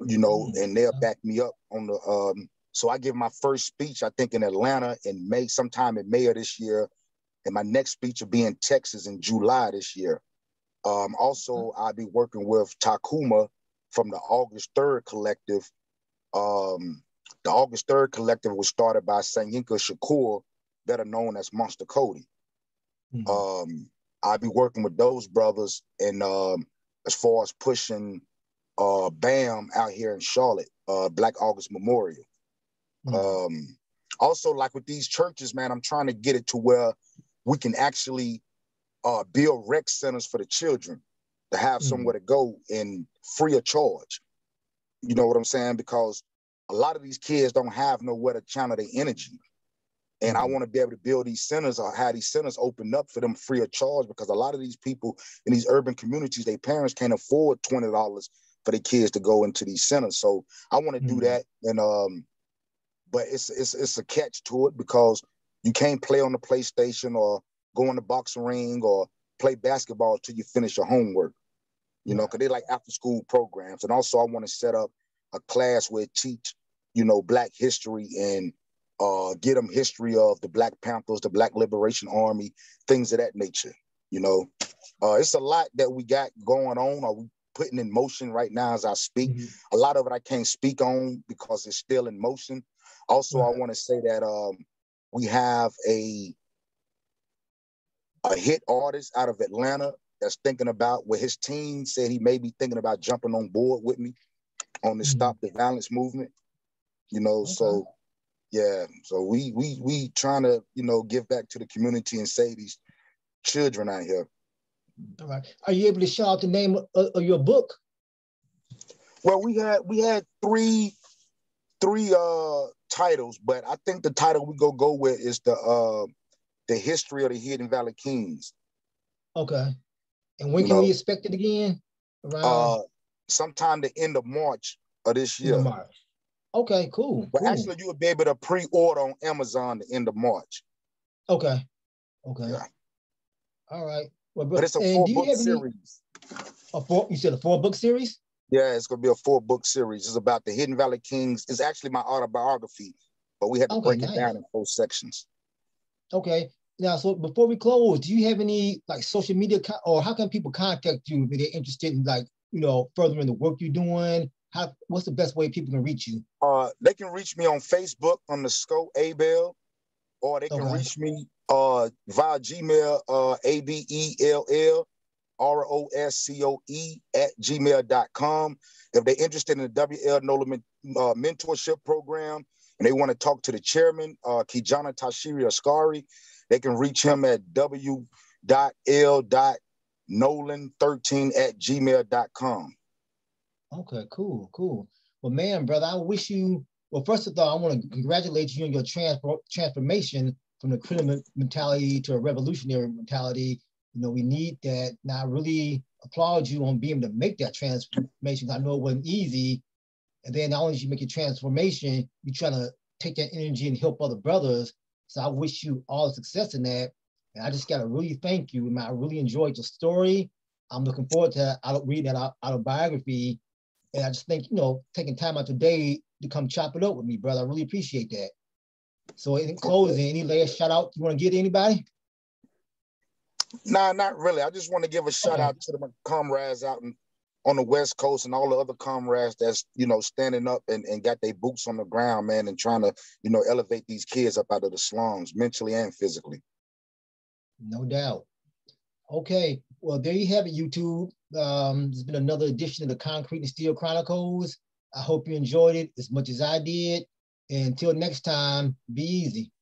you know, and they'll back me up on the, um, so I give my first speech, I think in Atlanta in May, sometime in May of this year. And my next speech will be in Texas in July this year. Um, also, I'll be working with Takuma from the August third Collective. Um, The August third Collective was started by Sanyinka Shakur, better known as Monster Cody. Mm-hmm. Um, I'll be working with those brothers and um, as far as pushing uh, BAM out here in Charlotte, uh, Black August Memorial. Mm-hmm. Um, also, like with these churches, man, I'm trying to get it to where we can actually uh, build rec centers for the children to have mm-hmm. somewhere to go and free of charge. You know what I'm saying? Because a lot of these kids don't have nowhere to channel their energy. And I want to be able to build these centers or have these centers open up for them free of charge, because a lot of these people in these urban communities, their parents can't afford twenty dollars for their kids to go into these centers. So I want to mm-hmm. do that. And um, but it's, it's, it's a catch to it, because you can't play on the PlayStation or go in the boxing ring or play basketball till you finish your homework, you know, because they like after school programs. And also I want to set up a class where it teach, you know, Black history and uh, get them history of the Black Panthers, the Black Liberation Army, things of that nature. You know, uh, it's a lot that we got going on or we putting in motion right now as I speak. Mm-hmm. A lot of it I can't speak on because it's still in motion. Also, mm-hmm. I want to say that um, we have a a hit artist out of Atlanta that's thinking about, where his team said he may be thinking about jumping on board with me on the mm-hmm. Stop the Violence movement, you know, okay. so, yeah, so we we we trying to, you know, give back to the community and save these children out here. All right. Are you able to shout out the name of, of your book? Well, we had we had three three uh, titles, but I think the title we go go with is the uh, the history of the Hidden Valley Kings. Okay. And when you can know, we expect it again? Around. Uh, Sometime the end of March of this year. March. Okay, cool. But cool. Actually, you would be able to pre-order on Amazon the end of March. Okay. Okay. Yeah. All right. Well, but it's a four-book series. Any, a four? You said a four-book series? Yeah, it's gonna be a four-book series. It's about the Hidden Valley Kings. It's actually my autobiography, but we had to okay, break nice. it down in four sections. Okay. Now, so before we close, do you have any like social media, co- or how can people contact you if they're interested in like, you know, furthering the work you're doing? How, what's the best way people can reach you? Uh, they can reach me on Facebook on the Sco Abel, or they can okay. reach me uh, via Gmail, uh, A B E L L R O S C O E at gmail dot com. If they're interested in the W L Nolan uh, mentorship program and they want to talk to the chairman, uh, Kijana Tashiri Askari, they can reach him at w dot l dot nolan thirteen at gmail dot com. Okay, cool, cool. Well, man, brother, I wish you, well, first of all, I want to congratulate you on your trans transformation from the criminal mentality to a revolutionary mentality. You know, we need that. And I really applaud you on being able to make that transformation. I know it wasn't easy. And then not only did you make your transformation, you're trying to take that energy and help other brothers. So I wish you all the success in that. And I just got to really thank you. And I really enjoyed your story. I'm looking forward to reading that autobiography. And I just think, you know, taking time out today to come chop it up with me, brother. I really appreciate that. So in closing, any last shout out you want to give to anybody? Nah, not really. I just want to give a shout okay. out to my comrades out in, on the West Coast and all the other comrades that's, you know, standing up and, and got their boots on the ground, man, and trying to, you know, elevate these kids up out of the slums, mentally and physically. No doubt. Okay. Well, there you have it, YouTube. Um, there's been another edition of the Concrete and Steel Chronicles. I hope you enjoyed it as much as I did. And until next time, be easy.